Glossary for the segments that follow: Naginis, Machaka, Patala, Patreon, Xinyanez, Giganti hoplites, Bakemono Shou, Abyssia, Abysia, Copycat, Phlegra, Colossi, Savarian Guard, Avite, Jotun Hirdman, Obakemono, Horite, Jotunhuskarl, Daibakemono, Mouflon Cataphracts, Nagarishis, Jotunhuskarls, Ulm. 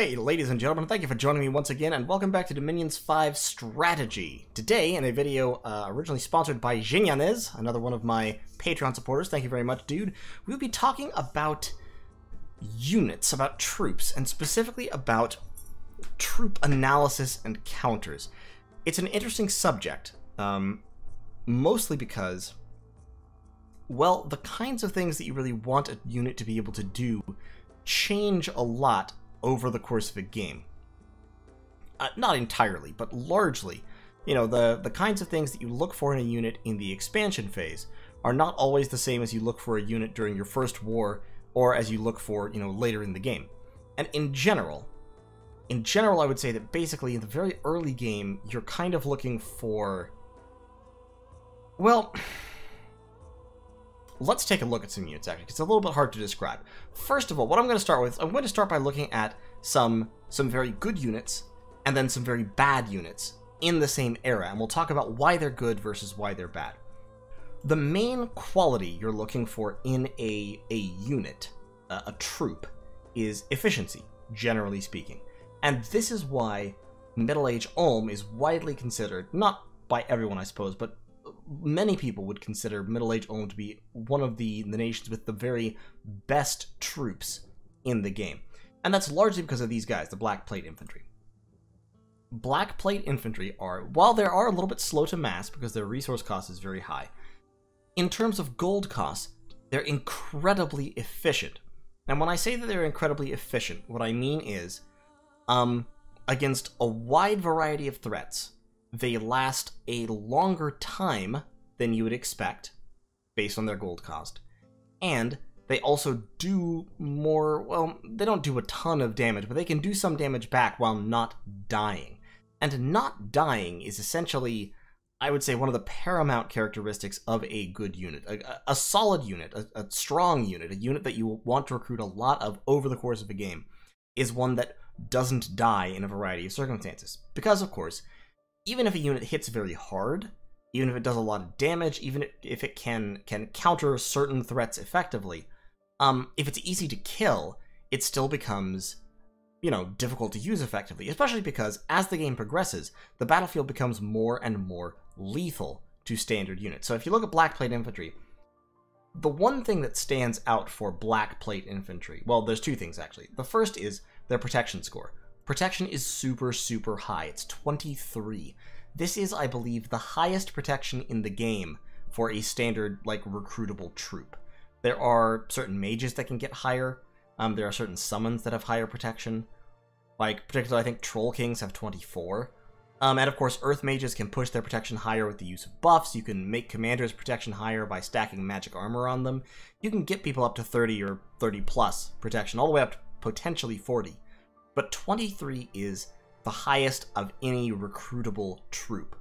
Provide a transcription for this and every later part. Hey ladies and gentlemen, thank you for joining me once again and welcome back to Dominions 5 Strategy. Today in a video originally sponsored by Xinyanez, another one of my Patreon supporters, thank you very much dude, we'll be talking about units, about troops, and specifically about troop analysis and counters. It's an interesting subject, mostly because, well, the kinds of things that you really want a unit to be able to do change a lot over the course of a game. Not entirely, but largely. You know, the kinds of things that you look for in a unit in the expansion phase are not always the same as you look for a unit during your first war or as you look for, you know, later in the game. And in general I would say that basically in the very early game, you're kind of looking for, well, let's take a look at some units, actually. It's a little bit hard to describe. First of all, what I'm going to start with, I'm going to start by looking at some very good units and then some very bad units in the same era, and we'll talk about why they're good versus why they're bad. The main quality you're looking for in a unit, a troop, is efficiency, generally speaking. And this is why Middle Age Ulm is widely considered, not by everyone I suppose, but many people would consider Middle Age Ulm to be one of the nations with the very best troops in the game. And that's largely because of these guys, the Black Plate Infantry. Black Plate Infantry are, while they are a little bit slow to mass because their resource cost is very high, in terms of gold costs, they're incredibly efficient. And when I say that they're incredibly efficient, what I mean is, against a wide variety of threats, they last a longer time than you would expect, based on their gold cost, and they also do more, well, they don't do a ton of damage, but they can do some damage back while not dying. And not dying is essentially, I would say, one of the paramount characteristics of a good unit. A solid unit, a strong unit, a unit that you want to recruit a lot of over the course of a game, is one that doesn't die in a variety of circumstances. Because, of course, even if a unit hits very hard, even if it does a lot of damage, even if it can counter certain threats effectively, if it's easy to kill, it still becomes, you know, difficult to use effectively, especially because as the game progresses, the battlefield becomes more and more lethal to standard units. So if you look at Black Plate Infantry, the one thing that stands out for Black Plate Infantry, well, there's two things actually. The first is their protection score. Protection is super, super high. It's 23. This is, I believe, the highest protection in the game for a standard, like, recruitable troop. There are certain mages that can get higher. There are certain summons that have higher protection. Like, particularly, I think Troll Kings have 24. And, of course, Earth Mages can push their protection higher with the use of buffs. You can make Commanders' protection higher by stacking magic armor on them. You can get people up to 30 or 30-plus protection, all the way up to potentially 40. But 23 is the highest of any recruitable troop.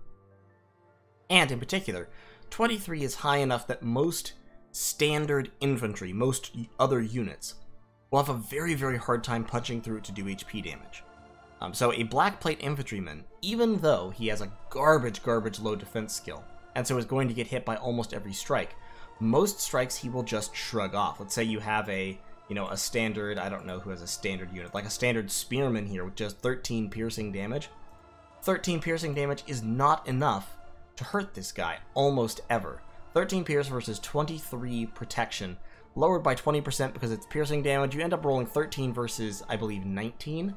And in particular, 23 is high enough that most standard infantry, most other units, will have a very, very hard time punching through it to do HP damage. So a Black Plate infantryman, even though he has a garbage low defense skill, and so is going to get hit by almost every strike, most strikes he will just shrug off. Let's say you have a standard, I don't know who has a standard unit, like a standard spearman here with just 13 piercing damage. 13 piercing damage is not enough to hurt this guy, almost ever. 13 pierce versus 23 protection, lowered by 20% because it's piercing damage. You end up rolling 13 versus, I believe, 19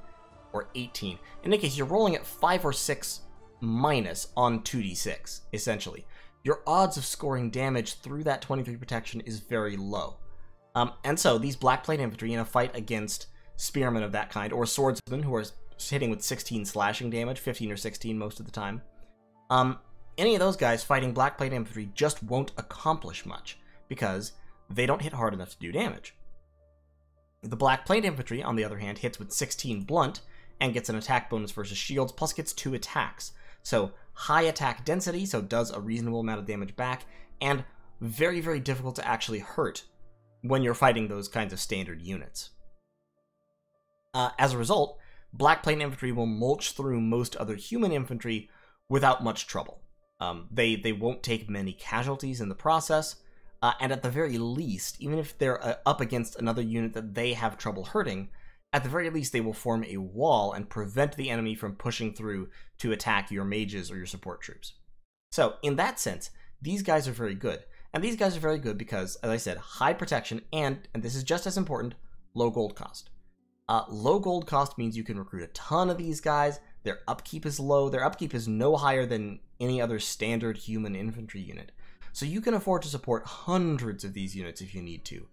or 18. In that case, you're rolling at 5 or 6 minus on 2d6, essentially. Your odds of scoring damage through that 23 protection is very low. And so these Black Plate Infantry in a fight against spearmen of that kind, or swordsmen who are hitting with 16 slashing damage, 15 or 16 most of the time, any of those guys fighting Black Plate Infantry just won't accomplish much because they don't hit hard enough to do damage. The Black Plate Infantry, on the other hand, hits with 16 blunt and gets an attack bonus versus shields, plus gets 2 attacks. So high attack density, so does a reasonable amount of damage back, and very, very difficult to actually hurt when you're fighting those kinds of standard units. As a result, Black Plate Infantry will mulch through most other human infantry without much trouble. They won't take many casualties in the process, and at the very least, even if they're up against another unit that they have trouble hurting, At the very least, they will form a wall and prevent the enemy from pushing through to attack your mages or your support troops. So, in that sense, these guys are very good. And these guys are very good because, as I said, high protection and this is just as important, low gold cost. Low gold cost means you can recruit a ton of these guys. Their upkeep is low. Their upkeep is no higher than any other standard human infantry unit. So you can afford to support hundreds of these units if you need to,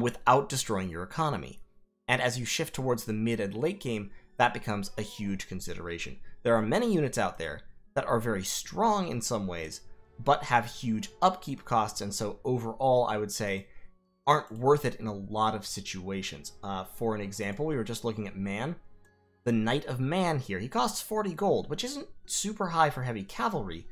without destroying your economy. And as you shift towards the mid and late game, that becomes a huge consideration. There are many units out there that are very strong in some ways, but have huge upkeep costs, and so overall, I would say, aren't worth it in a lot of situations. For an example, we were just looking at Man. The Knight of Man here, he costs 40 gold, which isn't super high for heavy cavalry,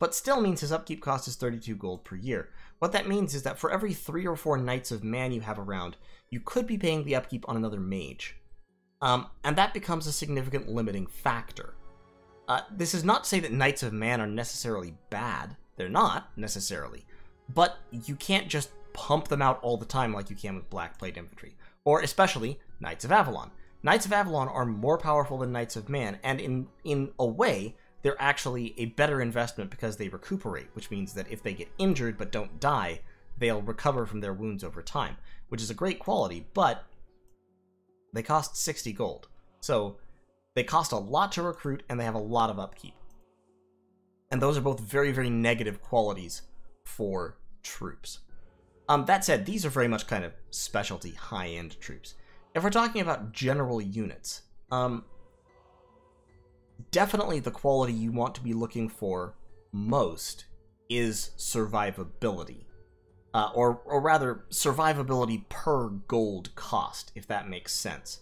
but still means his upkeep cost is 32 gold per year. What that means is that for every 3 or 4 Knights of Man you have around, you could be paying the upkeep on another mage. And that becomes a significant limiting factor. This is not to say that Knights of Man are necessarily bad. They're not, necessarily. But you can't just pump them out all the time like you can with Black Plate Infantry. Or especially, Knights of Avalon. Knights of Avalon are more powerful than Knights of Man, and in a way, they're actually a better investment because they recuperate, which means that if they get injured but don't die, they'll recover from their wounds over time, which is a great quality, but they cost 60 gold. So they cost a lot to recruit, and they have a lot of upkeep. And those are both very, very negative qualities for troops. That said, these are very much kind of specialty, high-end troops. If we're talking about general units, definitely the quality you want to be looking for most is survivability. Or rather, survivability per gold cost, if that makes sense.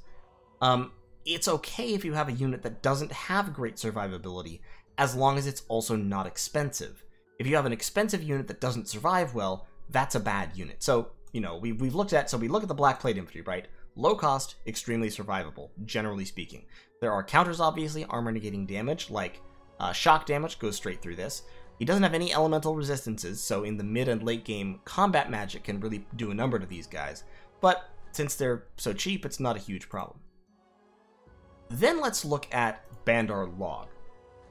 It's okay if you have a unit that doesn't have great survivability, as long as it's also not expensive. If you have an expensive unit that doesn't survive well, that's a bad unit. So, you know, we've looked at, so we look at the Black Plate Infantry, right? Low cost, extremely survivable, generally speaking. There are counters, obviously, armor negating damage, like shock damage goes straight through this. He doesn't have any elemental resistances, so in the mid and late game, combat magic can really do a number to these guys. But since they're so cheap, it's not a huge problem. Then let's look at Bandar Log.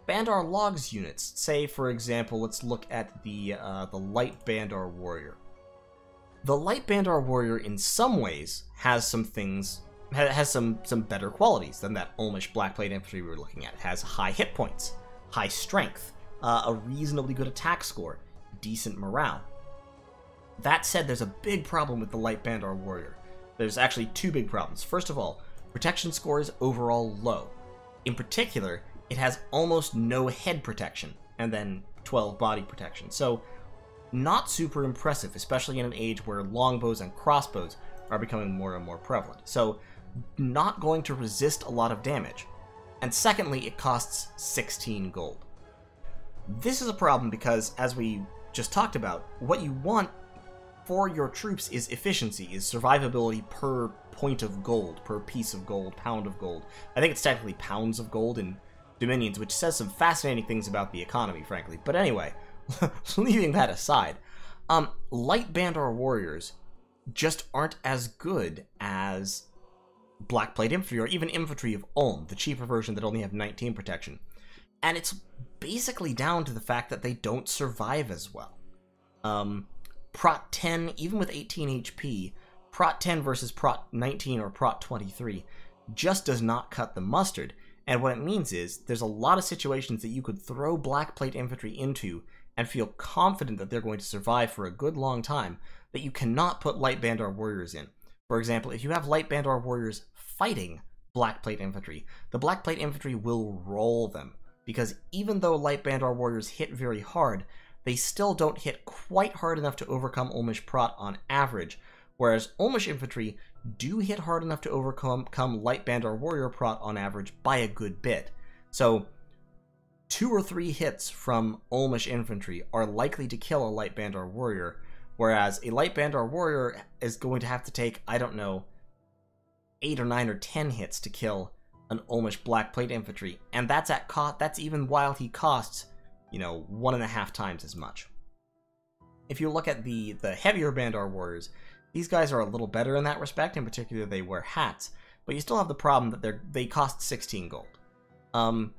Bandar Logs units, say for example, let's look at the Light Bandar Warrior. The Light Bandar Warrior in some ways has some things, has some better qualities than that Ulmish Black Plate Infantry we were looking at. It has high hit points, high strength, a reasonably good attack score, decent morale. That said, there's a big problem with the Light Bandar Warrior. There's actually 2 big problems. First of all, protection score is overall low. In particular, it has almost no head protection, and then 12 body protection. So, not super impressive, especially in an age where longbows and crossbows are becoming more and more prevalent. So, not going to resist a lot of damage. And secondly, it costs 16 gold. This is a problem because, as we just talked about, what you want for your troops is efficiency, is survivability per point of gold, per piece of gold, pound of gold. I think it's technically pounds of gold in Dominions, which says some fascinating things about the economy, frankly. But anyway, leaving that aside, Light Bandar Warriors just aren't as good as Black Plate Infantry, or even Infantry of Ulm, the cheaper version that only have 19 protection. And it's basically down to the fact that they don't survive as well. Prot 10, even with 18 HP, Prot 10 versus Prot 19 or Prot 23 just does not cut the mustard. And what it means is, there's a lot of situations that you could throw Black Plate Infantry into and feel confident that they're going to survive for a good long time that you cannot put Light Bandar Warriors in. For example, if you have Light Bandar Warriors fighting Black Plate Infantry, the Black Plate Infantry will roll them, because even though Light Bandar Warriors hit very hard, they still don't hit quite hard enough to overcome Ulmish Prot on average, whereas Ulmish Infantry do hit hard enough to overcome Light Bandar Warrior Prot on average by a good bit. So 2 or 3 hits from Ulmish Infantry are likely to kill a Light Bandar Warrior, whereas a Light Bandar Warrior is going to have to take, I don't know, 8 or 9 or 10 hits to kill an Ulmish Black Plate Infantry, and that's at that's even while he costs, you know, 1.5 times as much. If you look at the heavier Bandar Warriors, these guys are a little better in that respect. In particular, they wear hats, But you still have the problem that they cost 16 gold.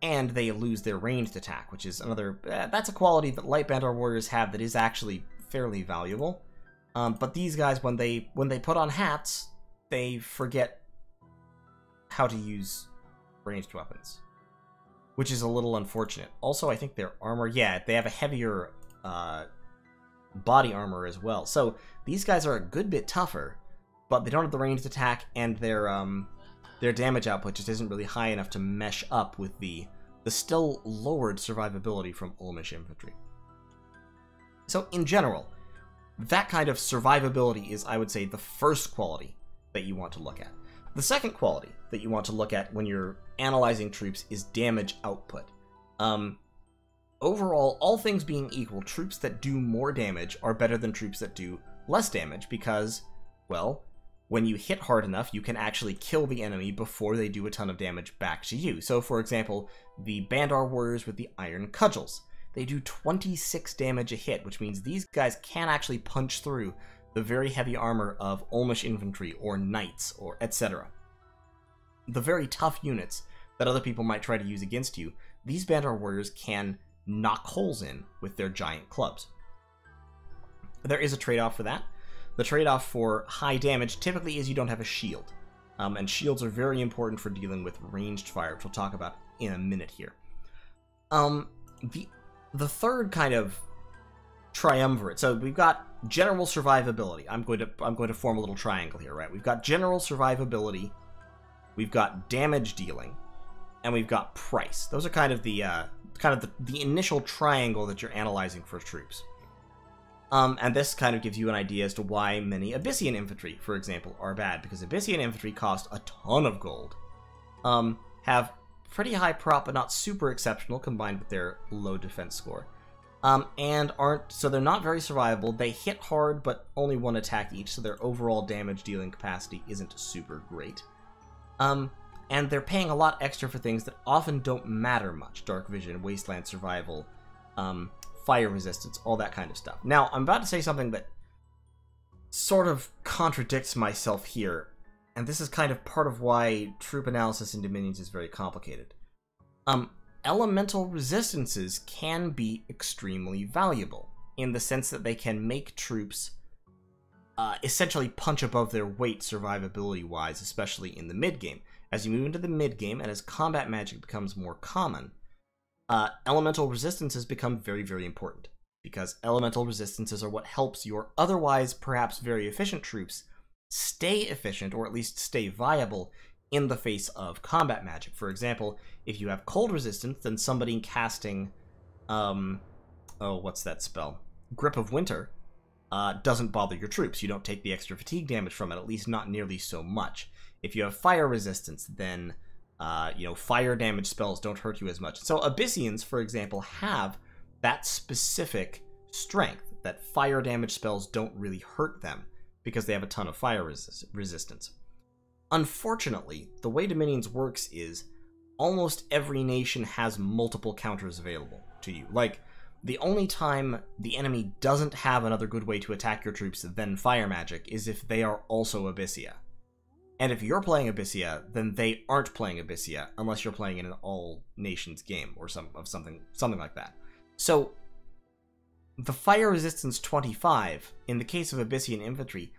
And they lose their ranged attack, which is another... that's a quality that Light Bandar Warriors have that is actually fairly valuable. But these guys, when they put on hats, they forget how to use ranged weapons, which is a little unfortunate. Also, I think their armor... Yeah, they have a heavier body armor as well. So these guys are a good bit tougher, but they don't have the ranged attack, and their damage output just isn't really high enough to mesh up with the still lowered survivability from Ulmish infantry. So in general, that kind of survivability is, I would say, the first quality that you want to look at. The second quality that you want to look at when you're analyzing troops is damage output. Overall, all things being equal, troops that do more damage are better than troops that do less damage because, well, when you hit hard enough, you can actually kill the enemy before they do a ton of damage back to you. So, for example, the Bandar Warriors with the Iron Cudgels. They do 26 damage a hit, which means these guys can actually punch through the very heavy armor of Ulmish infantry, or knights, or etc. The very tough units that other people might try to use against you, these Bandar Warriors can knock holes in with their giant clubs. There is a trade-off for that. The trade-off for high damage typically is you don't have a shield, and shields are very important for dealing with ranged fire, which we'll talk about in a minute here. The third kind of triumvirate. So we've got general survivability. I'm going to form a little triangle here, right? We've got general survivability, we've got damage dealing, and we've got price. Those are kind of the initial triangle that you're analyzing for troops. And this kind of gives you an idea as to why many Abysian infantry, for example, are bad, because Abysian infantry cost a ton of gold, have pretty high prop but not super exceptional combined with their low defense score, and aren't, so they're not very survivable. They hit hard, but only one attack each, so their overall damage dealing capacity isn't super great. And they're paying a lot extra for things that often don't matter much: dark vision, wasteland survival, fire resistance, all that kind of stuff. Now, I'm about to say something that sort of contradicts myself here, and this is kind of part of why troop analysis in Dominions is very complicated. Elemental resistances can be extremely valuable, in the sense that they can make troops essentially punch above their weight survivability-wise, especially in the mid-game. As you move into the mid-game, and as combat magic becomes more common, elemental resistances become very, very important, because elemental resistances are what helps your otherwise perhaps very efficient troops stay efficient, or at least stay viable in the face of combat magic. For example, if you have cold resistance, then somebody casting, what's that spell? Grip of Winter doesn't bother your troops. You don't take the extra fatigue damage from it, at least not nearly so much. If you have fire resistance, then fire damage spells don't hurt you as much. So Abyssians, for example, have that specific strength, that fire damage spells don't really hurt them because they have a ton of fire resistance. Unfortunately, the way Dominions works is almost every nation has multiple counters available to you. Like, the only time the enemy doesn't have another good way to attack your troops than fire magic is if they are also Abyssia. And if you're playing Abyssia, then they aren't playing Abyssia, unless you're playing in an all-nations game or something like that. So, the fire resistance 25, in the case of Abyssian infantry,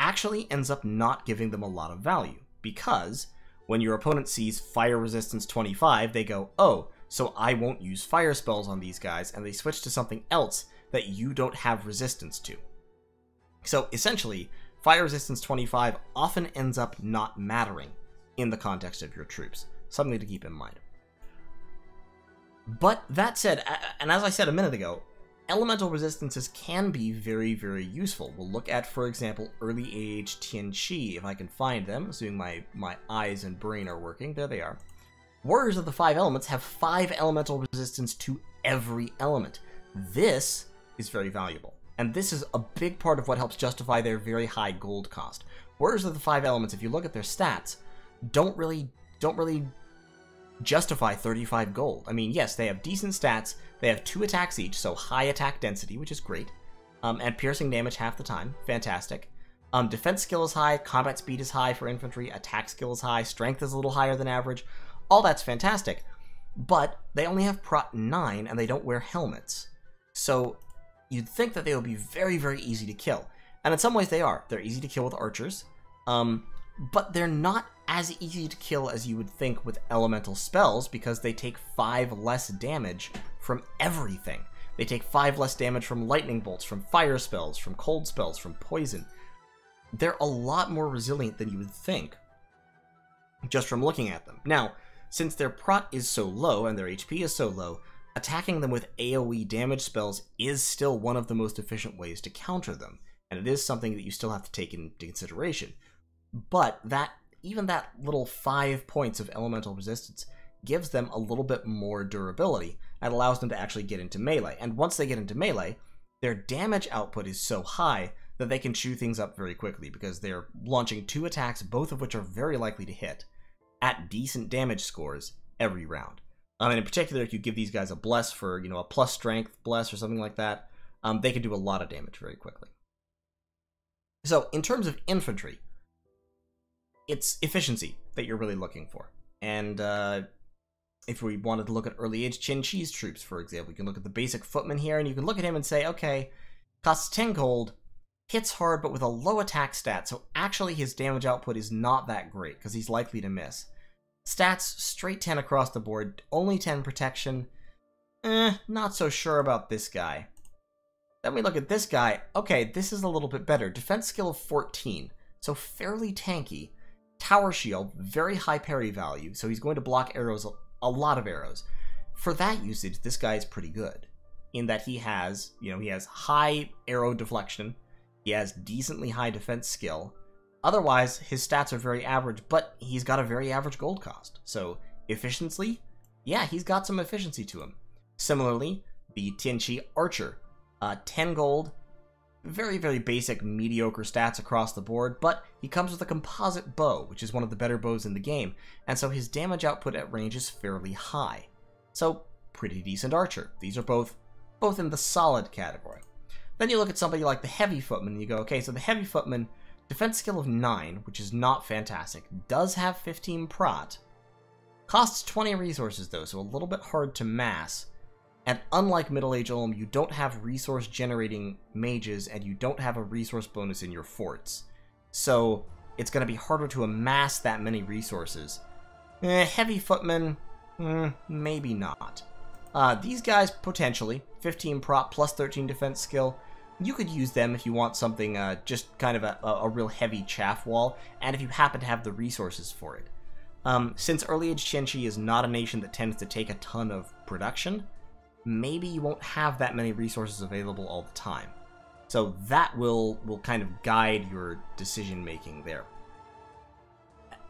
actually ends up not giving them a lot of value, because when your opponent sees fire resistance 25, they go, oh, so I won't use fire spells on these guys, and they switch to something else that you don't have resistance to. So, essentially, fire resistance 25 often ends up not mattering in the context of your troops. Something to keep in mind. But that said, and as I said a minute ago, elemental resistances can be very, very useful. We'll look at, for example, early age T'ien Ch'i, if I can find them, assuming my eyes and brain are working. There they are. Warriors of the Five Elements have 5 elemental resistance to every element. This is very valuable. And this is a big part of what helps justify their very high gold cost. Warriors of the Five Elements, if you look at their stats, don't really justify 35 gold. I mean, yes, they have decent stats, they have 2 attacks each, so high attack density, which is great, and piercing damage half the time, fantastic. Defense skill is high, combat speed is high for infantry, attack skill is high, strength is a little higher than average. All that's fantastic. But they only have Prot 9 and they don't wear helmets. So you'd think that they would be very, very easy to kill. And in some ways they are. They're easy to kill with archers. But they're not as easy to kill as you would think with elemental spells because they take 5 less damage from everything. They take 5 less damage from lightning bolts, from fire spells, from cold spells, from poison. They're a lot more resilient than you would think just from looking at them. Now, since their prot is so low and their HP is so low, attacking them with AoE damage spells is still one of the most efficient ways to counter them, and it is something that you still have to take into consideration. But that, even that little 5 points of elemental resistance gives them a little bit more durability and allows them to actually get into melee. And once they get into melee, their damage output is so high that they can chew things up very quickly because they're launching 2 attacks, both of which are very likely to hit, at decent damage scores every round. And in particular, if you give these guys a bless for, you know, a plus strength bless or something like that, they can do a lot of damage very quickly. So in terms of infantry, it's efficiency that you're really looking for. And if we wanted to look at early age T'ien Chi's troops, for example, you can look at the basic footman here, and you can look at him and say, okay, costs 10 gold, hits hard, but with a low attack stat, so actually his damage output is not that great, because he's likely to miss. Stats, straight 10 across the board, only 10 protection. Not so sure about this guy. Then we look at this guy. Okay, this is a little bit better. Defense skill of 14, so fairly tanky. Tower shield, very high parry value, so he's going to block arrows, a lot of arrows. For that usage, this guy is pretty good, in that he has, you know, he has high arrow deflection. He has decently high defense skill. Otherwise, his stats are very average, but he's got a very average gold cost. So, efficiency? Yeah, he's got some efficiency to him. Similarly, the T'ien Ch'i Archer. 10 gold, very, very basic, mediocre stats across the board, but he comes with a composite bow, which is one of the better bows in the game, and so his damage output at range is fairly high. So, pretty decent archer. These are both in the solid category. Then you look at somebody like the Heavy Footman, and you go, okay, so the Heavy Footman, defense skill of 9, which is not fantastic, does have 15 prot, costs 20 resources, though, so a little bit hard to mass, and unlike Middle Age Ulm, you don't have resource-generating mages, and you don't have a resource bonus in your forts, so it's going to be harder to amass that many resources. Heavy Footman, maybe not. These guys, potentially, 15 prop plus 13 defense skill. You could use them if you want something, just kind of a real heavy chaff wall, and if you happen to have the resources for it. Since Early Age T'ien Ch'i is not a nation that tends to take a ton of production, maybe you won't have that many resources available all the time. So that will kind of guide your decision-making there.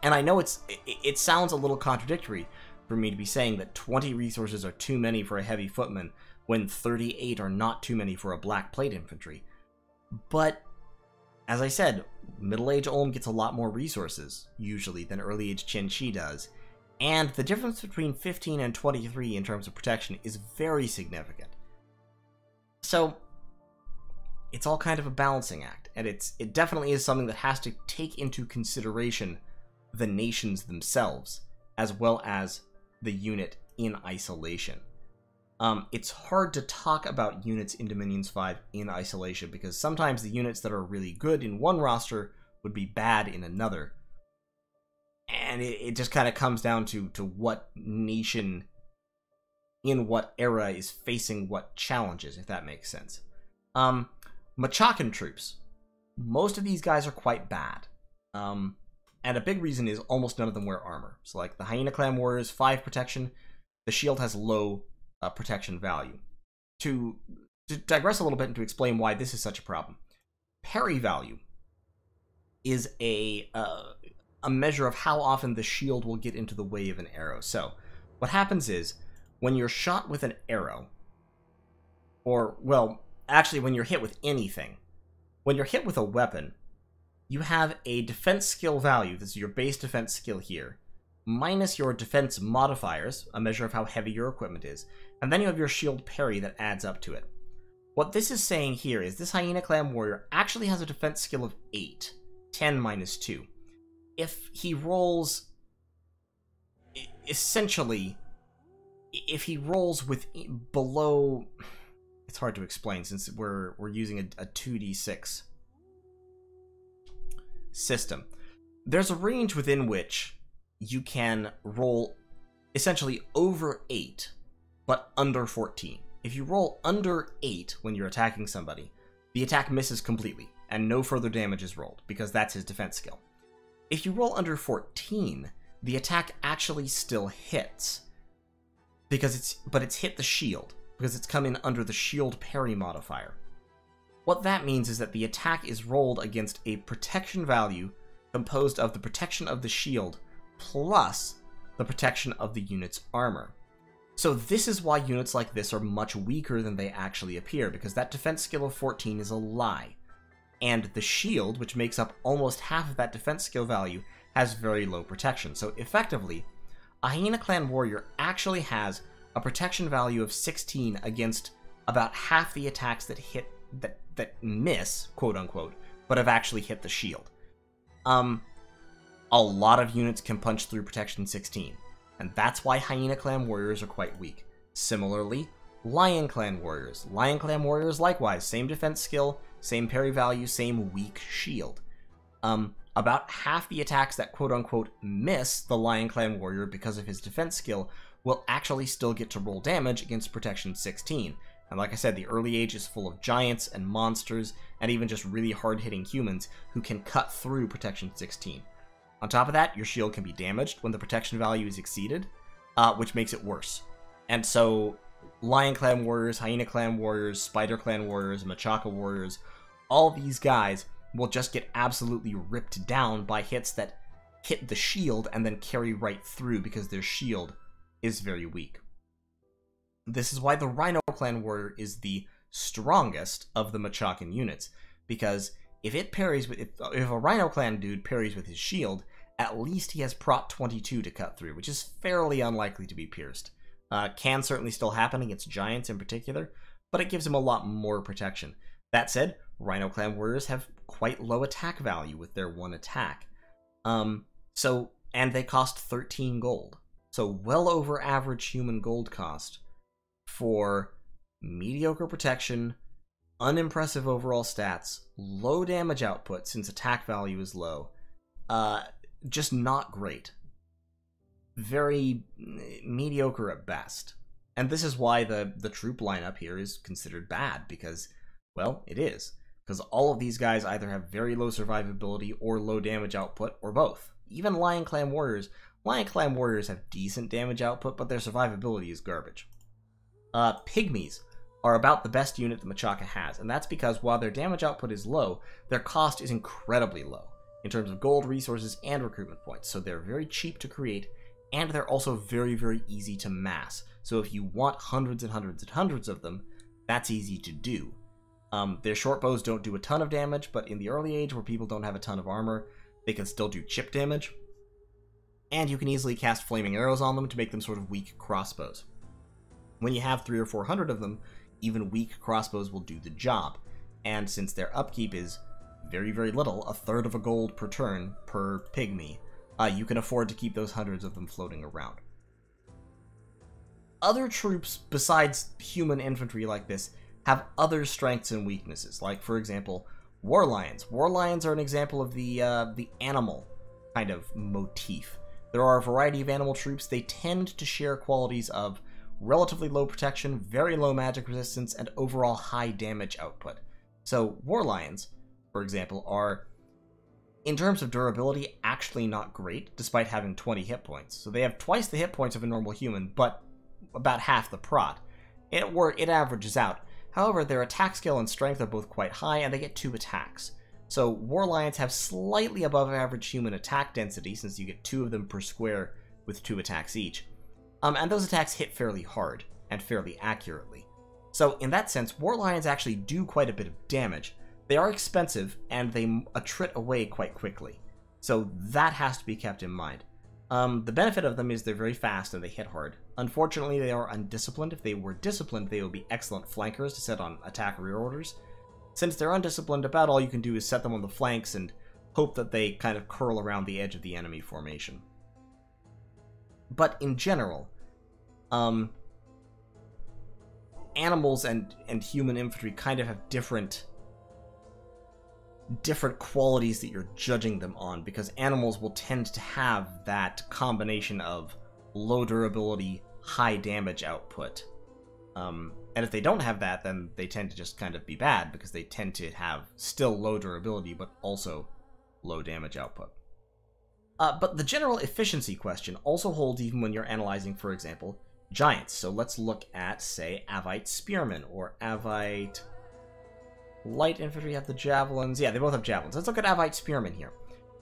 And I know it sounds a little contradictory for me to be saying that 20 resources are too many for a Heavy Footman, when 38 are not too many for a Black Plate Infantry. But, as I said, Middle Age Ulm gets a lot more resources, usually, than Early Age T'ien Ch'i does, and the difference between 15 and 23 in terms of protection is very significant. So, it's all kind of a balancing act, and it definitely is something that has to take into consideration the nations themselves, as well as the unit in isolation. It's hard to talk about units in Dominions 5 in isolation because sometimes the units that are really good in one roster would be bad in another. And it just kind of comes down to what nation in what era is facing what challenges, if that makes sense. Machakan troops. Most of these guys are quite bad. And a big reason is almost none of them wear armor. So like the Hyena Clan Warriors, 5 protection. The shield has low protection value. To digress a little bit and to explain why this is such a problem, parry value is a measure of how often the shield will get into the way of an arrow. So what happens is when you're shot with an arrow, or well, actually when you're hit with anything, when you're hit with a weapon, you have a defense skill value, this is your base defense skill here, minus your defense modifiers, a measure of how heavy your equipment is, and then you have your shield parry that adds up to it. What this is saying here is this Hyena Clan Warrior actually has a defense skill of 8. 10 minus 2. If he rolls... Essentially, if he rolls with below... It's hard to explain since we're using a 2d6 system. There's a range within which you can roll essentially over 8, but under 14. If you roll under 8 when you're attacking somebody, the attack misses completely, and no further damage is rolled, because that's his defense skill. If you roll under 14, the attack actually still hits, because it's hit the shield, because it's come in under the shield parry modifier. What that means is that the attack is rolled against a protection value composed of the protection of the shield plus the protection of the unit's armor. So this is why units like this are much weaker than they actually appear, because that defense skill of 14 is a lie. And the shield, which makes up almost half of that defense skill value, has very low protection. So effectively, a Hyena Clan Warrior actually has a protection value of 16 against about half the attacks that miss, quote-unquote, but have actually hit the shield. A lot of units can punch through protection 16, and that's why Hyena Clan Warriors are quite weak. Similarly, Lion Clan Warriors. Lion Clan Warriors, likewise, same defense skill, same parry value, same weak shield. About half the attacks that quote-unquote miss the Lion Clan Warrior because of his defense skill will actually still get to roll damage against protection 16. And like I said, the early age is full of giants and monsters and even just really hard-hitting humans who can cut through protection 16. On top of that, your shield can be damaged when the protection value is exceeded, which makes it worse. And so Lion Clan Warriors, Hyena Clan Warriors, Spider Clan Warriors, Machaka Warriors, all these guys will just get absolutely ripped down by hits that hit the shield and then carry right through because their shield is very weak. This is why the Rhino Clan Warrior is the strongest of the Machakan units, because if it parries with, if a Rhino Clan dude parries with his shield, at least he has Prot 22 to cut through, which is fairly unlikely to be pierced. Can certainly still happen against giants in particular, but it gives him a lot more protection. That said, Rhino Clan Warriors have quite low attack value with their one attack. And they cost 13 gold. So well over average human gold cost for mediocre protection, unimpressive overall stats, low damage output since attack value is low, just not great. Very mediocre at best. And this is why the troop lineup here is considered bad, because, well, it is. Because all of these guys either have very low survivability or low damage output, or both. Even Lion Clan Warriors. Lion Clan Warriors have decent damage output, but their survivability is garbage. Pygmies are about the best unit that Machaka has, and that's because while their damage output is low, their cost is incredibly low in terms of gold, resources, and recruitment points. So they're very cheap to create, and they're also very, very easy to mass. So if you want hundreds and hundreds and hundreds of them, that's easy to do. Their short bows don't do a ton of damage, but in the early age where people don't have a ton of armor, they can still do chip damage. And you can easily cast flaming arrows on them to make them sort of weak crossbows. When you have 300 or 400 of them, even weak crossbows will do the job. And since their upkeep is very, very little, 1/3 of a gold per turn per pygmy, you can afford to keep those hundreds of them floating around. Other troops besides human infantry like this have other strengths and weaknesses, like, for example, war lions. War lions are an example of the animal kind of motif. There are a variety of animal troops. They tend to share qualities of relatively low protection, very low magic resistance, and overall high damage output. So war lions, for example, are, in terms of durability, actually not great, despite having 20 hit points. So they have twice the hit points of a normal human, but about half the prot. It averages out. However, their attack skill and strength are both quite high, and they get 2 attacks. So war lions have slightly above average human attack density, since you get 2 of them per square with 2 attacks each. And those attacks hit fairly hard, and fairly accurately. So in that sense, war lions actually do quite a bit of damage. They are expensive, and they attrit away quite quickly. So that has to be kept in mind. The benefit of them is they're very fast and they hit hard. Unfortunately, they are undisciplined. If they were disciplined, they would be excellent flankers to set on attack rear orders. Since they're undisciplined, about all you can do is set them on the flanks and hope that they kind of curl around the edge of the enemy formation. But in general, animals and human infantry kind of have different qualities that you're judging them on, because animals will tend to have that combination of low durability, high damage output. And if they don't have that, then they tend to just kind of be bad, because they tend to have still low durability, but also low damage output. But the general efficiency question also holds even when you're analyzing, for example, giants. So let's look at, say, Avite Spearmen, or Avite Light Infantry have the javelins. Yeah, they both have javelins. Let's look at Avite Spearmen here.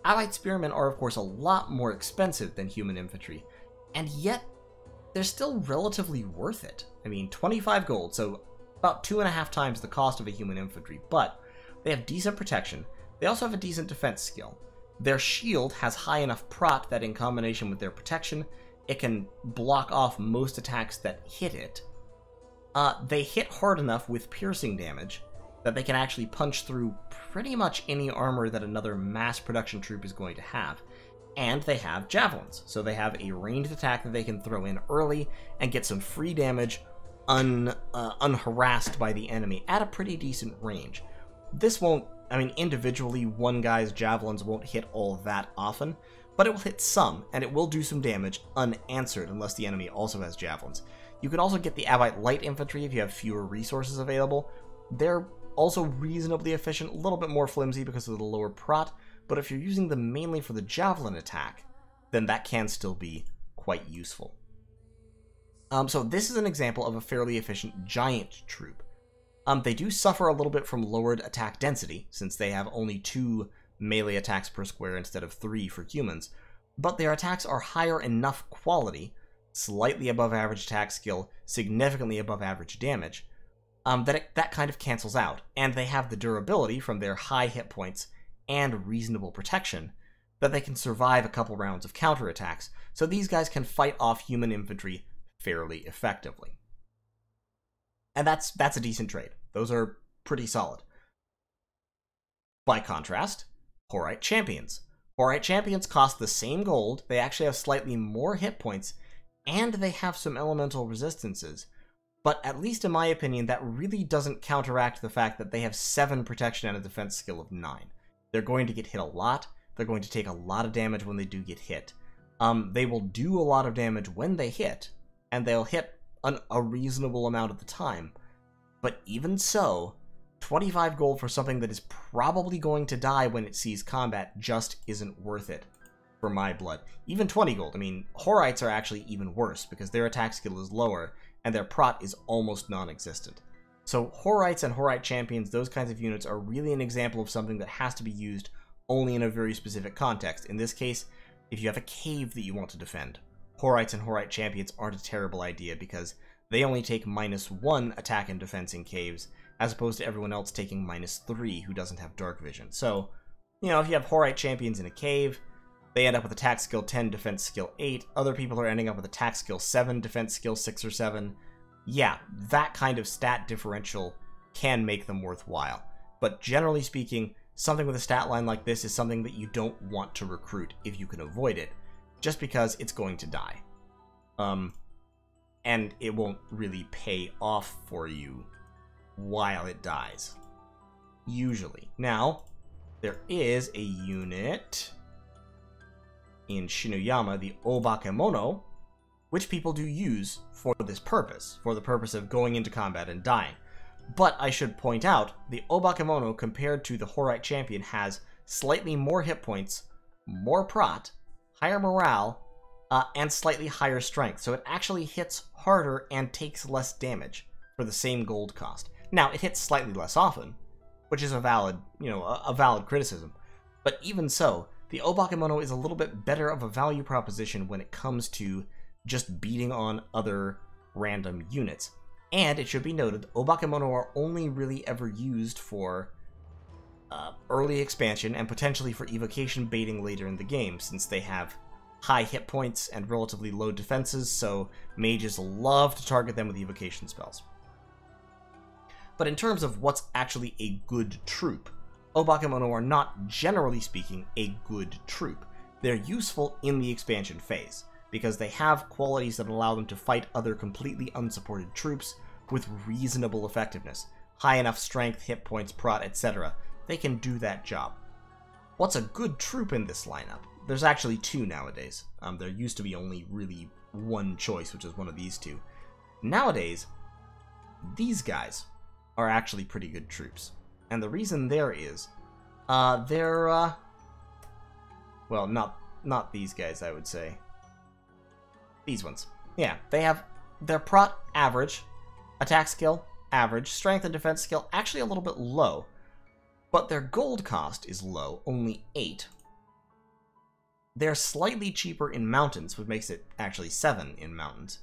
Avite Spearmen are, of course, a lot more expensive than human infantry, and yet they're still relatively worth it. I mean, 25 gold, so about 2.5 times the cost of a human infantry, but they have decent protection. They also have a decent defense skill. Their shield has high enough prot that in combination with their protection, it can block off most attacks that hit it. They hit hard enough with piercing damage that they can actually punch through pretty much any armor that another mass production troop is going to have. And they have javelins, so they have a ranged attack that they can throw in early and get some free damage unharassed by the enemy at a pretty decent range. This won't, I mean, individually, one guy's javelins won't hit all that often, but it will hit some, and it will do some damage unanswered unless the enemy also has javelins. You can also get the Avite Light Infantry if you have fewer resources available. They're also reasonably efficient, a little bit more flimsy because of the lower prot, but if you're using them mainly for the javelin attack, then that can still be quite useful. So this is an example of a fairly efficient giant troop. They do suffer a little bit from lowered attack density, since they have only 2 melee attacks per square instead of 3 for humans, but their attacks are higher enough quality, slightly above average attack skill, significantly above average damage, that kind of cancels out, and they have the durability from their high hit points and reasonable protection that they can survive a couple rounds of counterattacks, so these guys can fight off human infantry fairly effectively. And that's a decent trade. Those are pretty solid. By contrast, Horite Champions. Horite Champions cost the same gold, they actually have slightly more hit points, and they have some elemental resistances. But at least in my opinion, that really doesn't counteract the fact that they have 7 protection and a defense skill of 9. They're going to get hit a lot, they're going to take a lot of damage when they do get hit. They will do a lot of damage when they hit, and they'll hit a reasonable amount at the time. But even so, 25 gold for something that is probably going to die when it sees combat just isn't worth it for my blood. Even 20 gold. I mean, Horites are actually even worse because their attack skill is lower and their prot is almost non-existent. So Horites and Horite Champions, those kinds of units, are really an example of something that has to be used only in a very specific context. In this case, if you have a cave that you want to defend, Horites and Horite Champions aren't a terrible idea because they only take -1 attack and defense in caves, as opposed to everyone else taking -3 who doesn't have dark vision. So, you know, if you have Horite Champions in a cave, they end up with attack skill 10, defense skill 8. Other people are ending up with attack skill 7, defense skill 6 or 7. Yeah, that kind of stat differential can make them worthwhile. But generally speaking, something with a stat line like this is something that you don't want to recruit if you can avoid it, just because it's going to die. And it won't really pay off for you while it dies, usually. Now, there is a unit in Shinoyama, the Obakemono, which people do use for this purpose, for the purpose of going into combat and dying. But I should point out, the Obakemono, compared to the Horite Champion, has slightly more hit points, more prot, higher morale, and slightly higher strength, so it actually hits harder and takes less damage for the same gold cost. Now, it hits slightly less often, which is a valid, you know, a valid criticism, but even so, the Obakemono is a little bit better of a value proposition when it comes to just beating on other random units. And it should be noted, Obakemono are only really ever used for early expansion and potentially for evocation baiting later in the game, since they have high hit points and relatively low defenses, so mages love to target them with evocation spells. But in terms of what's actually a good troop, Obakemono are not, generally speaking, a good troop. They're useful in the expansion phase, because they have qualities that allow them to fight other completely unsupported troops with reasonable effectiveness. High enough strength, hit points, prot, etc. They can do that job. What's a good troop in this lineup? There's actually two nowadays. There used to be only really one choice, which is one of these two. Nowadays, these guys are actually pretty good troops. And the reason there is, they're, well, not these guys, I would say. These ones. Yeah, they have their prot average, attack skill average, strength and defense skill actually a little bit low, but their gold cost is low, only 8. They're slightly cheaper in mountains, which makes it actually 7 in mountains.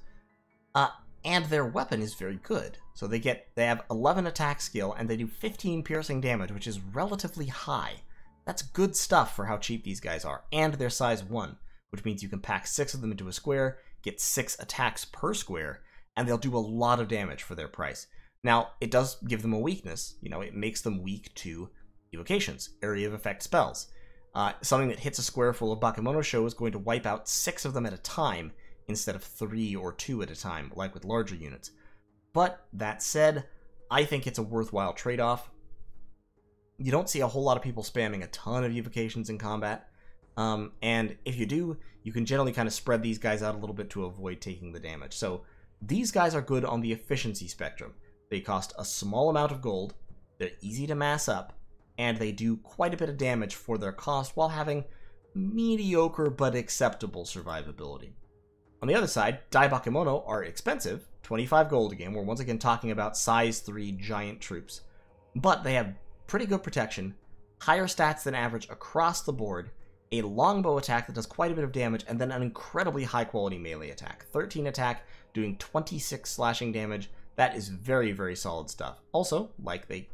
And their weapon is very good. So they have 11 attack skill, and they do 15 piercing damage, which is relatively high. That's good stuff for how cheap these guys are, and they're size 1, which means you can pack 6 of them into a square, get 6 attacks per square, and they'll do a lot of damage for their price. Now, it does give them a weakness. You know, it makes them weak to evocations, area of effect spells. Something that hits a square full of Bakemono Shou is going to wipe out 6 of them at a time, instead of 3 or 2 at a time, like with larger units. But that said, I think it's a worthwhile trade-off. You don't see a whole lot of people spamming a ton of evocations in combat, and if you do, you can generally kind of spread these guys out a little bit to avoid taking the damage. So these guys are good on the efficiency spectrum. They cost a small amount of gold, they're easy to mass up, and they do quite a bit of damage for their cost while having mediocre but acceptable survivability. On the other side, Daibakemono are expensive, 25 gold a game. We're once again talking about size 3 giant troops. But they have pretty good protection, higher stats than average across the board, a longbow attack that does quite a bit of damage, and then an incredibly high quality melee attack. 13 attack, doing 26 slashing damage. That is very, very solid stuff. Also, like the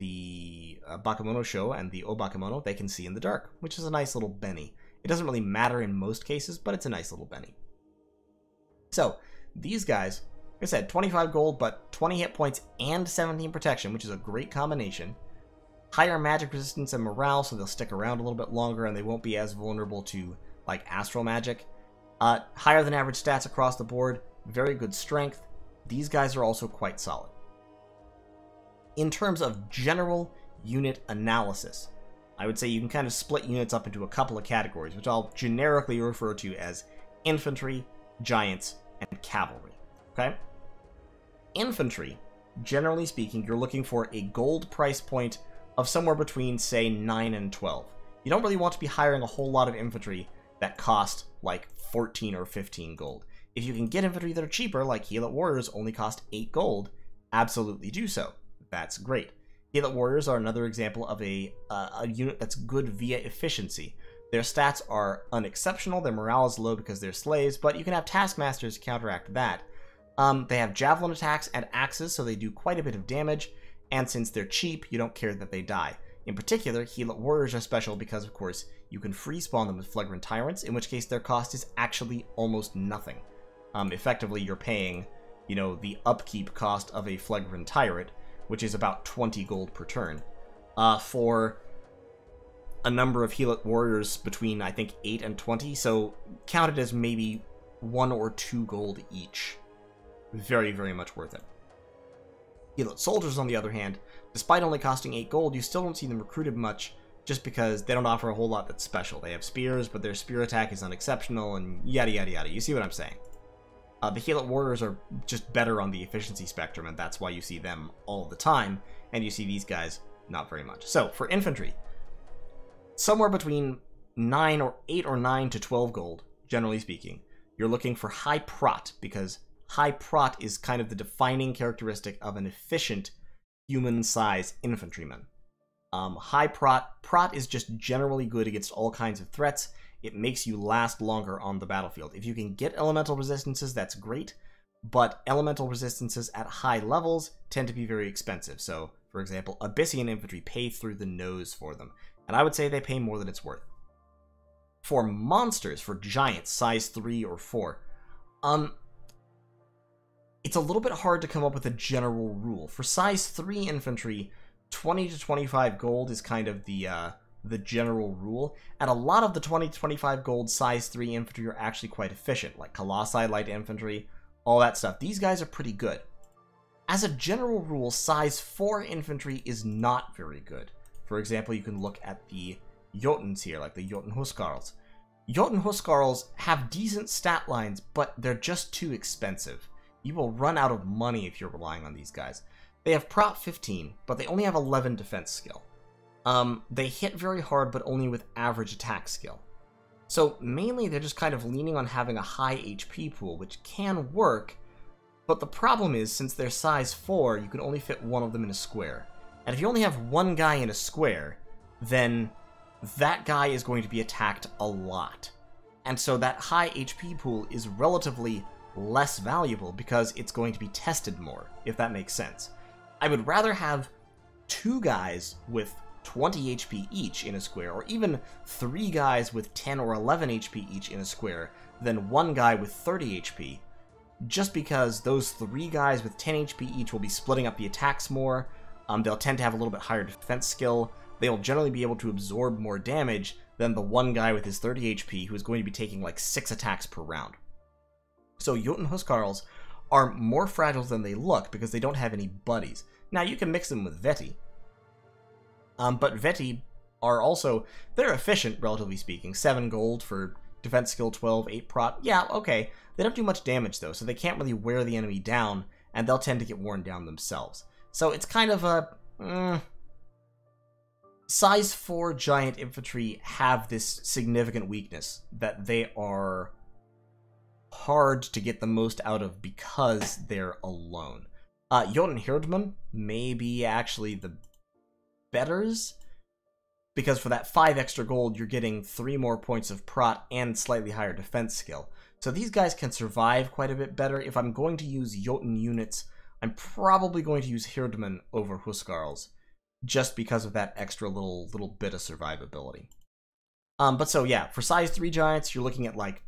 Bakemono Shou and the Obakemono, they can see in the dark, which is a nice little benny. It doesn't really matter in most cases, but it's a nice little benny. So, these guys, like I said, 25 gold, but 20 hit points and 17 protection, which is a great combination. Higher magic resistance and morale, so they'll stick around a little bit longer and they won't be as vulnerable to, like, astral magic. Higher than average stats across the board, very good strength. These guys are also quite solid. In terms of general unit analysis, I would say you can kind of split units up into a couple of categories, which I'll generically refer to as infantry, giants, and cavalry, okay? Infantry, generally speaking, you're looking for a gold price point of somewhere between, say, 9 and 12. You don't really want to be hiring a whole lot of infantry that cost, like, 14 or 15 gold. If you can get infantry that are cheaper, like Helot Warriors only cost 8 gold, absolutely do so. That's great. Helot Warriors are another example of a unit that's good via efficiency. Their stats are unexceptional, their morale is low because they're slaves, but you can have Taskmasters to counteract that. They have Javelin attacks and axes, so they do quite a bit of damage, and since they're cheap, you don't care that they die. In particular, Helot Warriors are special because, of course, you can free spawn them with Phlegra Tyrants, in which case their cost is actually almost nothing. Effectively, you're paying, you know, the upkeep cost of a Phlegra Tyrant, which is about 20 gold per turn, for a number of Helot Warriors between, I think, 8 and 20, so counted as maybe 1 or 2 gold each. Very, very much worth it. Helot Soldiers, on the other hand, despite only costing 8 gold, you still don't see them recruited much just because they don't offer a whole lot that's special. They have spears, but their spear attack is unexceptional, and yada, yada, yada. You see what I'm saying? The Helot Warriors are just better on the efficiency spectrum, and that's why you see them all the time, and you see these guys not very much. So, for infantry, somewhere between 8 or 9 to 12 gold, generally speaking, you're looking for high prot, because high prot is kind of the defining characteristic of an efficient human-sized infantryman. High prot is just generally good against all kinds of threats. It makes you last longer on the battlefield. If you can get elemental resistances, that's great, but elemental resistances at high levels tend to be very expensive. So, for example, Abysian infantry pay through the nose for them, and I would say they pay more than it's worth. for monsters, for giants, size 3 or 4. It's a little bit hard to come up with a general rule. For size 3 infantry, 20 to 25 gold is kind of the general rule, and a lot of the 20 to 25 gold size 3 infantry are actually quite efficient, like Colossi Light Infantry, all that stuff. These guys are pretty good. As a general rule, size 4 infantry is not very good. For example, you can look at the Jotuns here, like the Jotunhuskarls. Jotunhuskarls have decent stat lines, but they're just too expensive. You will run out of money if you're relying on these guys. They have Prop 15, but they only have 11 defense skill. They hit very hard, but only with average attack skill. So mainly they're just kind of leaning on having a high HP pool, which can work, but the problem is, since they're size 4, you can only fit one of them in a square. And if you only have one guy in a square, then that guy is going to be attacked a lot. And so that high HP pool is relatively less valuable because it's going to be tested more, if that makes sense. I would rather have 2 guys with 20 HP each in a square, or even 3 guys with 10 or 11 HP each in a square, than 1 guy with 30 HP, just because those 3 guys with 10 HP each will be splitting up the attacks more, they'll tend to have a little bit higher defense skill, they'll generally be able to absorb more damage than the one guy with his 30 HP who is going to be taking like 6 attacks per round. So Jotunhuskarls are more fragile than they look because they don't have any buddies. Now you can mix them with Vetti, but Vetti are also, they're efficient, relatively speaking. 7 gold for defense skill 12, 8 prop. Yeah, okay. They don't do much damage though, so they can't really wear the enemy down, and they'll tend to get worn down themselves. So it's kind of a... Size 4 giant infantry have this significant weakness that they are hard to get the most out of because they're alone. Jotun Hirdman may be actually the betters, because for that 5 extra gold you're getting 3 more points of prot and slightly higher defense skill. So these guys can survive quite a bit better. If I'm going to use Jotun units, I'm probably going to use Hirdman over Huskarls, just because of that extra little bit of survivability. But so yeah, for size 3 giants, you're looking at like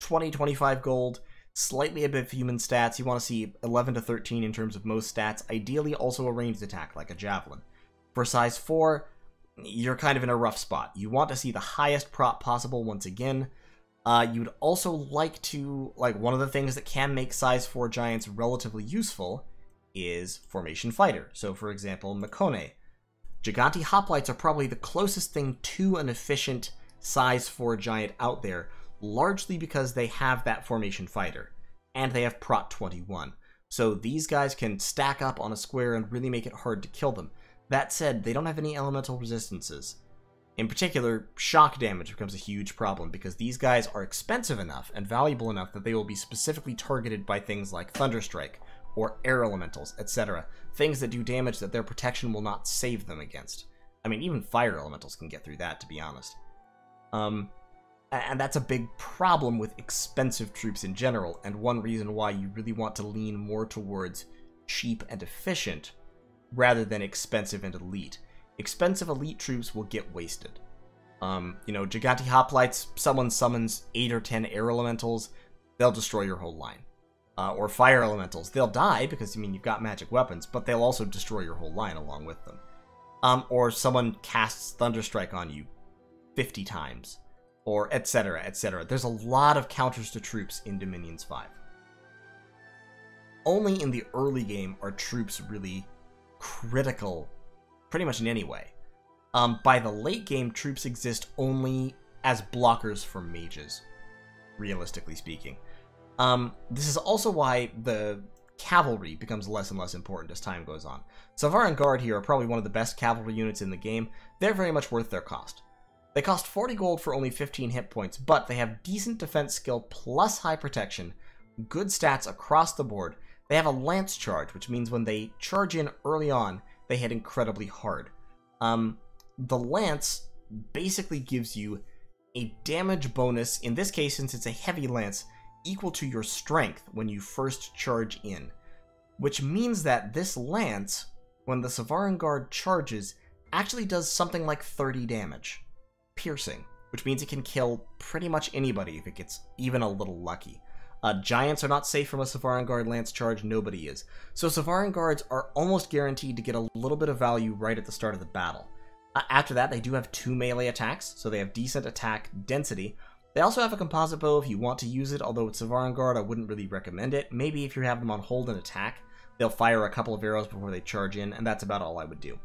20, 25 gold, slightly above human stats. You want to see 11 to 13 in terms of most stats, ideally also a ranged attack like a javelin. For size 4, you're kind of in a rough spot. You want to see the highest prop possible once again. You'd also like to, one of the things that can make size 4 giants relatively useful is formation fighter. So for example, Makone. Giganti hoplites are probably the closest thing to an efficient size 4 giant out there, largely because they have that formation fighter, and they have Prot 21. So these guys can stack up on a square and really make it hard to kill them. That said, they don't have any elemental resistances. In particular, shock damage becomes a huge problem because these guys are expensive enough and valuable enough that they will be specifically targeted by things like Thunderstrike, or air elementals, etc. Things that do damage that their protection will not save them against. I mean, even fire elementals can get through that, to be honest. And that's a big problem with expensive troops in general, and one reason why you really want to lean more towards cheap and efficient, rather than expensive and elite. Expensive elite troops will get wasted. You know, Giganti hoplites, someone summons 8 or 10 air elementals, they'll destroy your whole line. Or fire elementals. They'll die because, I mean, you've got magic weapons, but they'll also destroy your whole line along with them. Or someone casts Thunderstrike on you 50 times, or etc., etc. There's a lot of counters to troops in Dominions 5. Only in the early game are troops really critical, pretty much in any way. By the late game, troops exist only as blockers for mages, realistically speaking. This is also why the cavalry becomes less and less important as time goes on. Savarian Guard here are probably one of the best cavalry units in the game. They're very much worth their cost. They cost 40 gold for only 15 hit points, but they have decent defense skill plus high protection, good stats across the board. They have a lance charge, which means when they charge in early on, they hit incredibly hard. The lance basically gives you a damage bonus, in this case since it's a heavy lance, equal to your strength when you first charge in, which means that this lance, when the Savarian Guard charges, actually does something like 30 damage, piercing, which means it can kill pretty much anybody if it gets even a little lucky. Giants are not safe from a Savarian Guard Lance charge, nobody is. So Savarian Guards are almost guaranteed to get a little bit of value right at the start of the battle. After that, they do have 2 melee attacks, so they have decent attack density. They also have a composite bow if you want to use it, although with Savarian Guard I wouldn't really recommend it. Maybe if you have them on hold and attack, they'll fire a couple of arrows before they charge in, and that's about all I would do.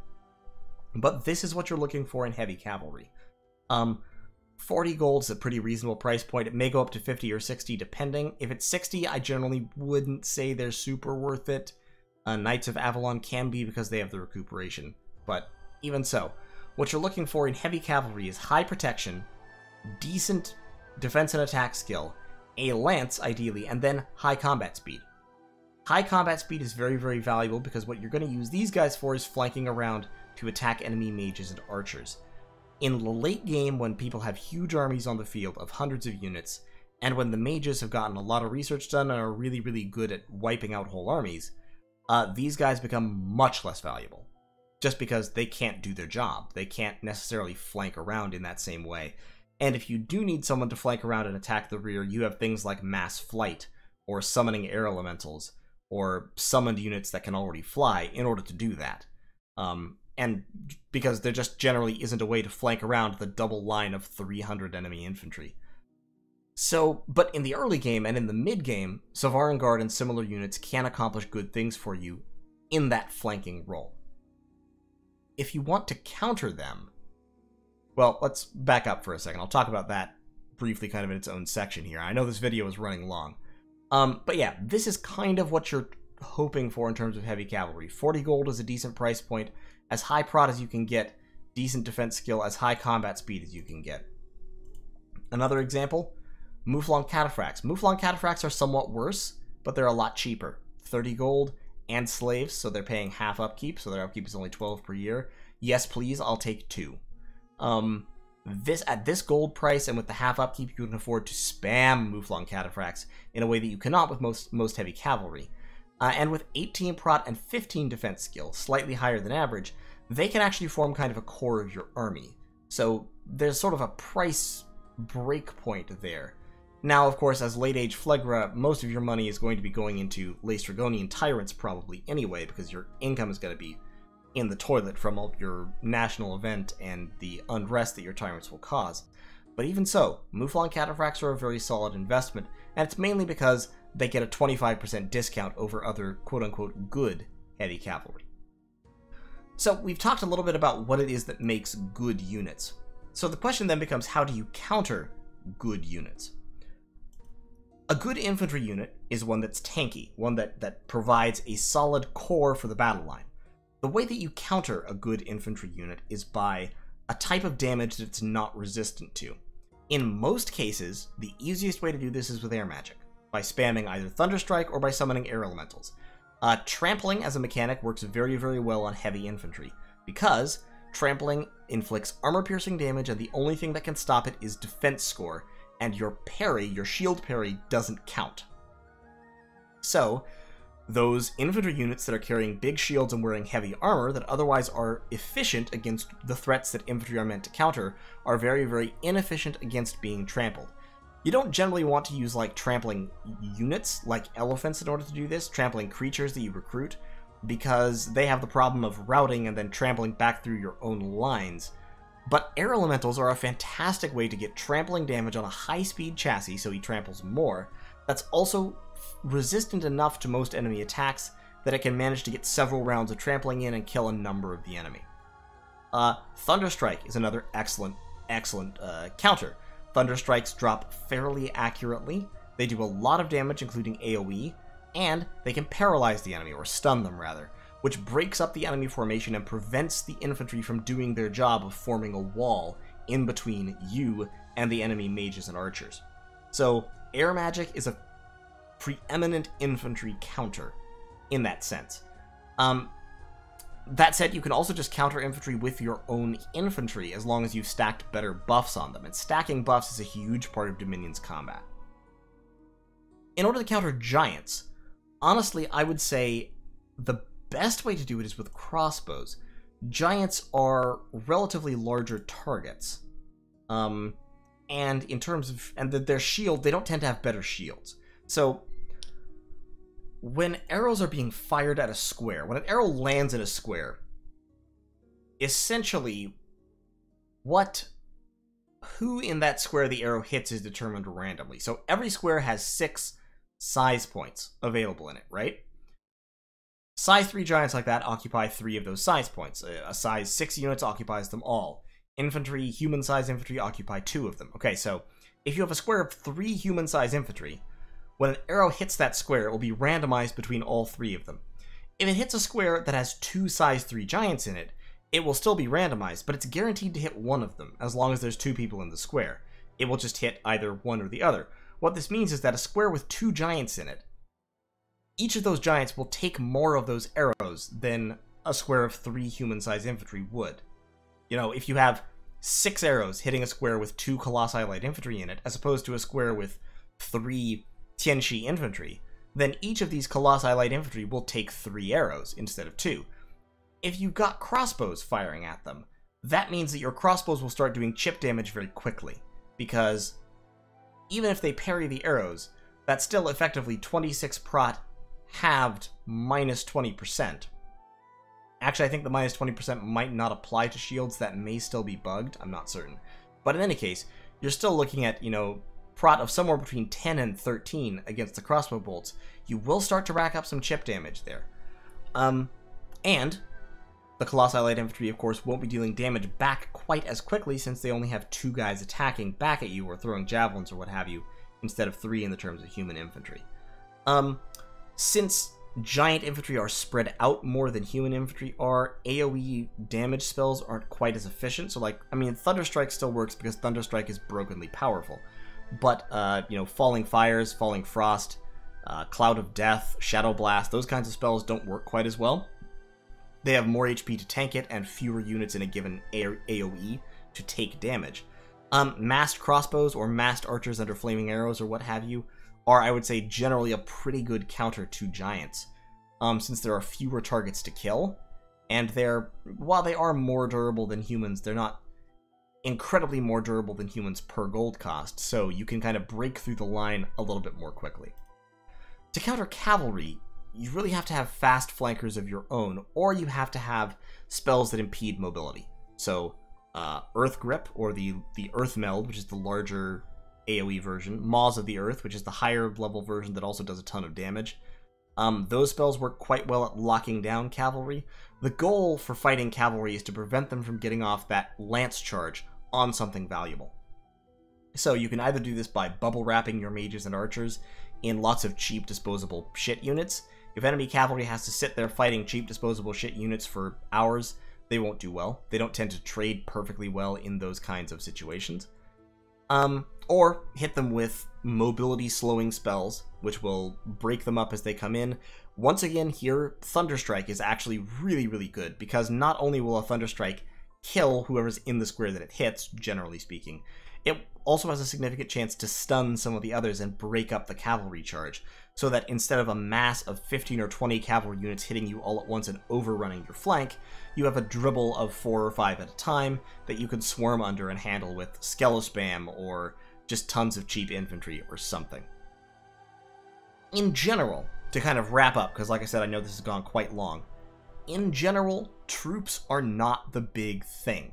But this is what you're looking for in heavy cavalry. 40 gold is a pretty reasonable price point. It may go up to 50 or 60 depending. If it's 60, I generally wouldn't say they're super worth it. Knights of Avalon can be because they have the recuperation, but even so. What you're looking for in heavy cavalry is high protection, decent defense and attack skill, a lance ideally, and then high combat speed. High combat speed is very, very valuable because what you're going to use these guys for is flanking around to attack enemy mages and archers. In the late game, when people have huge armies on the field of hundreds of units, and when the mages have gotten a lot of research done and are really, really good at wiping out whole armies, these guys become much less valuable. Just because they can't do their job. They can't necessarily flank around in that same way. And if you do need someone to flank around and attack the rear, you have things like mass flight, or summoning air elementals, or summoned units that can already fly in order to do that. And because there just generally isn't a way to flank around the double line of 300 enemy infantry. So, but in the early game and in the mid game, Savarian Guard and similar units can accomplish good things for you in that flanking role. If you want to counter them, well, let's back up for a second. I'll talk about that briefly kind of in its own section here. I know this video is running long. But yeah, this is kind of what you're hoping for in terms of heavy cavalry. 40 gold is a decent price point, as high prod as you can get, decent defense skill, as high combat speed as you can get. Another example, Mouflon Cataphracts. Mouflon Cataphracts are somewhat worse, but they're a lot cheaper. 30 gold. And slaves, so they're paying half upkeep, so their upkeep is only 12 per year. Yes, please, I'll take 2. At this gold price and with the half upkeep, you can afford to spam Mouflon Cataphracts in a way that you cannot with most heavy cavalry. And with 18 prot and 15 defense skill, slightly higher than average, they can actually form kind of a core of your army. So there's sort of a price breakpoint there. Now, of course, as late-age Phlegra, most of your money is going to be going into Lestragonian Tyrants probably anyway, because your income is going to be in the toilet from all your national event and the unrest that your Tyrants will cause. But even so, Mouflon Cataphracts are a very solid investment, and it's mainly because they get a 25% discount over other quote-unquote good heavy cavalry. So we've talked a little bit about what it is that makes good units. So the question then becomes, how do you counter good units? A good infantry unit is one that's tanky, one that provides a solid core for the battle line. The way that you counter a good infantry unit is by a type of damage that it's not resistant to. In most cases, the easiest way to do this is with air magic, by spamming either Thunderstrike or by summoning air elementals. Trampling as a mechanic works very, very well on heavy infantry, because trampling inflicts armor-piercing damage and the only thing that can stop it is defense score, and your parry, your shield parry, doesn't count. So, those infantry units that are carrying big shields and wearing heavy armor that otherwise are efficient against the threats that infantry are meant to counter are very, very inefficient against being trampled. You don't generally want to use, like, trampling units, like elephants, in order to do this, trampling creatures that you recruit, because they have the problem of routing and then trampling back through your own lines. But air elementals are a fantastic way to get trampling damage on a high-speed chassis, so he tramples more. That's also resistant enough to most enemy attacks that it can manage to get several rounds of trampling in and kill a number of the enemy. Thunderstrike is another excellent counter. Thunderstrikes drop fairly accurately, they do a lot of damage including AoE, and they can paralyze the enemy, or stun them rather, which breaks up the enemy formation and prevents the infantry from doing their job of forming a wall in between you and the enemy mages and archers. So, air magic is a preeminent infantry counter in that sense. That said, you can also just counter infantry with your own infantry as long as you've stacked better buffs on them, and stacking buffs is a huge part of Dominions combat. In order to counter giants, honestly, I would say the best way to do it is with crossbows. Giants are relatively larger targets. and in terms of their shield, they don't tend to have better shields. So when arrows are being fired at a square, when an arrow lands in a square, essentially who in that square the arrow hits is determined randomly. So every square has 6 size points available in it, right? Size 3 giants like that occupy 3 of those size points. A size 6 units occupies them all. Infantry, human-sized infantry occupy 2 of them. Okay, so if you have a square of 3 human-sized infantry, when an arrow hits that square, it will be randomized between all 3 of them. If it hits a square that has 2 size 3 giants in it, it will still be randomized, but it's guaranteed to hit one of them, as long as there's 2 people in the square. It will just hit either one or the other. What this means is that a square with 2 giants in it, each of those giants will take more of those arrows than a square of 3 human-sized infantry would. You know, if you have 6 arrows hitting a square with 2 Colossi Light Infantry in it, as opposed to a square with 3 T'ien Ch'i Infantry, then each of these Colossi Light Infantry will take 3 arrows instead of 2. If you've got crossbows firing at them, that means that your crossbows will start doing chip damage very quickly, because even if they parry the arrows, that's still effectively 26 prot halved minus 20%. Actually, I think the minus 20% might not apply to shields. That may still be bugged. I'm not certain. But in any case, you're still looking at, you know, prot of somewhere between 10 and 13 against the crossbow bolts. You will start to rack up some chip damage there. And the Colossi Light Infantry, of course, won't be dealing damage back quite as quickly, since they only have 2 guys attacking back at you or throwing javelins or what have you, instead of 3 in the terms of human infantry. Since giant infantry are spread out more than human infantry are, AoE damage spells aren't quite as efficient. So, like, I mean, Thunderstrike still works because Thunderstrike is brokenly powerful. But, you know, Falling Fires, Falling Frost, Cloud of Death, Shadow Blast, those kinds of spells don't work quite as well. They have more HP to tank it and fewer units in a given AoE to take damage. Massed crossbows or massed archers under flaming arrows or what have you are, I would say, generally a pretty good counter to giants, since there are fewer targets to kill, and they're, while they are more durable than humans, they're not incredibly more durable than humans per gold cost, so you can kind of break through the line a little bit more quickly. To counter cavalry, you really have to have fast flankers of your own, or you have to have spells that impede mobility. So, Earth Grip, or the Earth Meld, which is the larger AoE version, Maws of the Earth, which is the higher level version that also does a ton of damage. Those spells work quite well at locking down cavalry. The goal for fighting cavalry is to prevent them from getting off that lance charge on something valuable. So you can either do this by bubble wrapping your mages and archers in lots of cheap disposable shit units. If enemy cavalry has to sit there fighting cheap disposable shit units for hours, they won't do well. They don't tend to trade perfectly well in those kinds of situations. Or hit them with mobility slowing spells, which will break them up as they come in. Once again here, Thunderstrike is actually really, really good, because not only will a Thunderstrike kill whoever's in the square that it hits, generally speaking, it also has a significant chance to stun some of the others and break up the cavalry charge, so that instead of a mass of 15 or 20 cavalry units hitting you all at once and overrunning your flank, you have a dribble of 4 or 5 at a time that you can swarm under and handle with Skelespam or just tons of cheap infantry or something. In general, to kind of wrap up, because like I said, I know this has gone quite long, in general, troops are not the big thing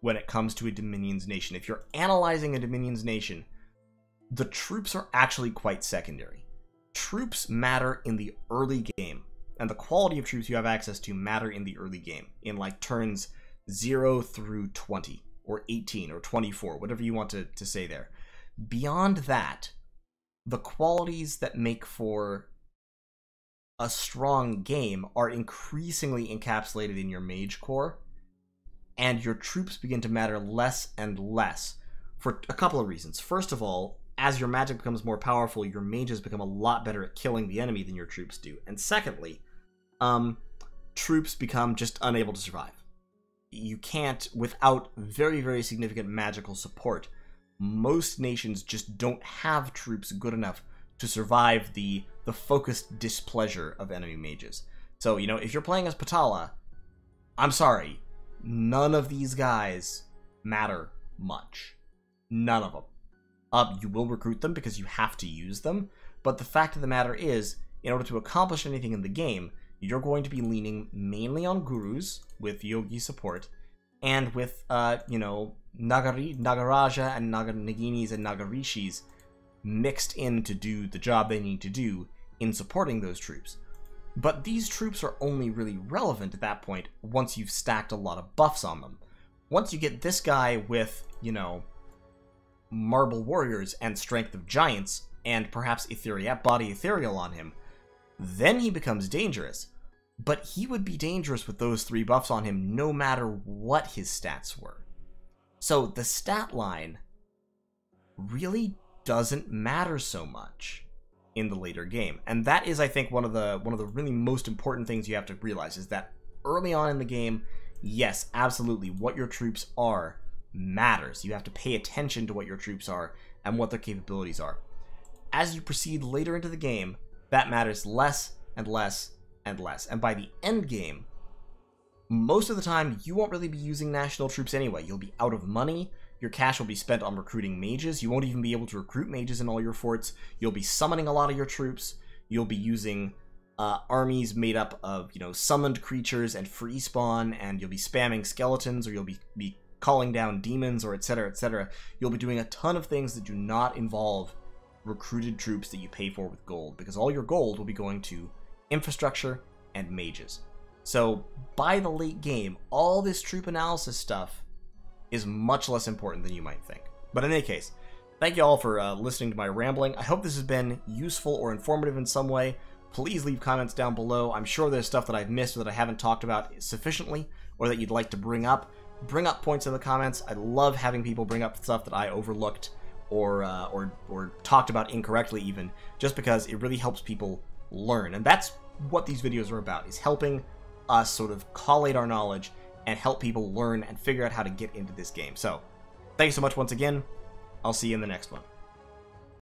when it comes to a Dominions nation. If you're analyzing a Dominions nation, the troops are actually quite secondary. Troops matter in the early game, and the quality of troops you have access to matter in the early game, in like turns 0 through 20, or 18, or 24, whatever you want to say there. Beyond that, the qualities that make for a strong game are increasingly encapsulated in your mage core, and your troops begin to matter less and less for a couple of reasons. First of all, as your magic becomes more powerful, your mages become a lot better at killing the enemy than your troops do. And secondly, troops become just unable to survive. You can't, without very, very significant magical support, most nations just don't have troops good enough to survive the focused displeasure of enemy mages. So, you know, if you're playing as Patala, I'm sorry, none of these guys matter much. None of them. You will recruit them because you have to use them, but the fact of the matter is, in order to accomplish anything in the game, you're going to be leaning mainly on Gurus, with Yogi support, and with, you know, Nagaraja and Naginis and Nagarishis mixed in to do the job they need to do in supporting those troops. But these troops are only really relevant at that point once you've stacked a lot of buffs on them. Once you get this guy with, you know, Marble Warriors and Strength of Giants, and perhaps Body Ethereal on him, then he becomes dangerous. But he would be dangerous with those three buffs on him no matter what his stats were. So the stat line really doesn't matter so much in the later game. And that is, I think, one of the really most important things you have to realize, is that early on in the game, yes, absolutely, what your troops are matters. You have to pay attention to what your troops are and what their capabilities are. As you proceed later into the game, that matters less and less and less. And by the end game, most of the time, you won't really be using national troops anyway. You'll be out of money. Your cash will be spent on recruiting mages. You won't even be able to recruit mages in all your forts. You'll be summoning a lot of your troops. You'll be using armies made up of, you know, summoned creatures and free spawn, and you'll be spamming skeletons, or you'll be calling down demons, or etc, etc. You'll be doing a ton of things that do not involve recruited troops that you pay for with gold, because all your gold will be going to infrastructure and mages. So by the late game, all this troop analysis stuff is much less important than you might think. But in any case, thank you all for listening to my rambling. I hope this has been useful or informative in some way. Please leave comments down below. I'm sure there's stuff that I've missed or that I haven't talked about sufficiently, or that you'd like to bring up. Bring up points in the comments. I love having people bring up stuff that I overlooked or talked about incorrectly even, just because it really helps people learn. And that's what these videos are about, is helping us sort of collate our knowledge and help people learn and figure out how to get into this game. So, thanks so much once again. I'll see you in the next one.